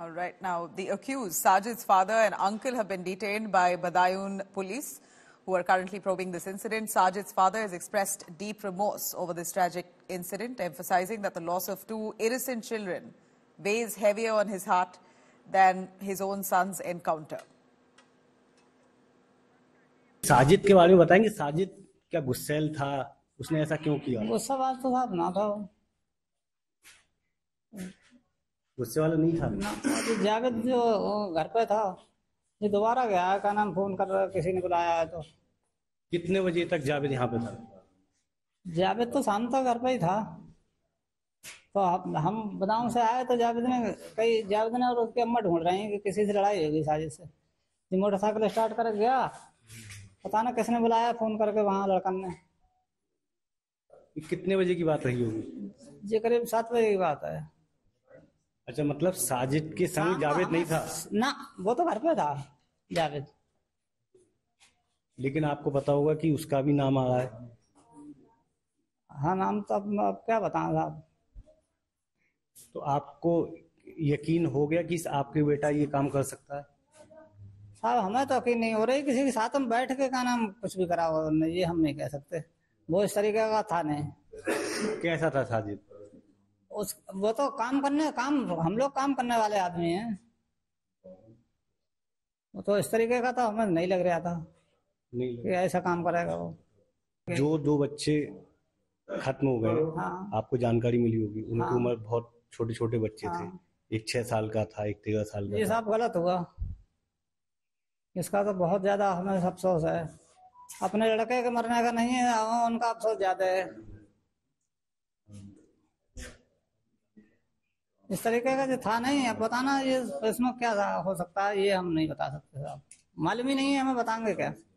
All right. Now, the accused, Sajid's father and uncle, have been detained by Badayun police, who are currently probing this incident. Sajid's father has expressed deep remorse over this tragic incident, emphasizing that the loss of two innocent children weighs heavier on his heart than his own son's encounter. Sajid के बारे में बताएंगे, साजिद क्या गुस्सेल था, उसने ऐसा क्यों किया? गुस्सा वाला तो था ना, था गुस्से वाला नहीं था ना। जावेद जो घर पे था, ये दोबारा गया, क्या नाम, फोन कर रहा, किसी ने बुलाया है तो। कितने बजे तक जावेद यहाँ पे था? जावेद तो शाम तक घर पे ही था। तो हम बदायूं से आए तो जावेद ने और उसकी अम्मा ढूंढ रहे हैं कि किसी से लड़ाई होगी साजिद से। मोटरसाइकिल स्टार्ट कर गया, पता ना किसने बुलाया फोन करके, वहाँ लड़का ने। कितने बजे की बात रही होगी? जी करीब 7 बजे की बात है। अच्छा, मतलब साजिद के संग जावेद नहीं था ना, वो तो घर पे था जावेद। लेकिन आपको पता होगा कि उसका भी नाम आ रहा है। हाँ, नाम तो अब क्या बताऊं साहब। तो आपको यकीन हो गया कि आपके बेटा ये काम कर सकता है? साहब, हमें तो यकीन नहीं हो रही, किसी के साथ हम बैठ के नाम कुछ भी करा हो, ये हम नहीं कह सकते। वो इस तरीके का था नहीं। कैसा था साजिद? वो तो हम लोग काम करने वाले आदमी हैं, वो तो इस तरीके का था, हमें नहीं लग रहा था कि ऐसा काम करेगा वो। जो 2 बच्चे खत्म हो गए, हाँ। आपको जानकारी मिली होगी, उनकी हाँ। उम्र बहुत छोटे छोटे बच्चे हाँ। थे, एक 6 साल का था, एक 13 साल का। ये साहब गलत हुआ, इसका तो बहुत ज्यादा हमें अफसोस है। अपने लड़के के मरने का नहीं है, उनका अफसोस ज्यादा है। इस तरीके का जो था नहीं, अब बताना ये इसमें क्या हो सकता है, ये हम नहीं बता सकते साहब, मालूम ही नहीं है हमें, बताएंगे क्या।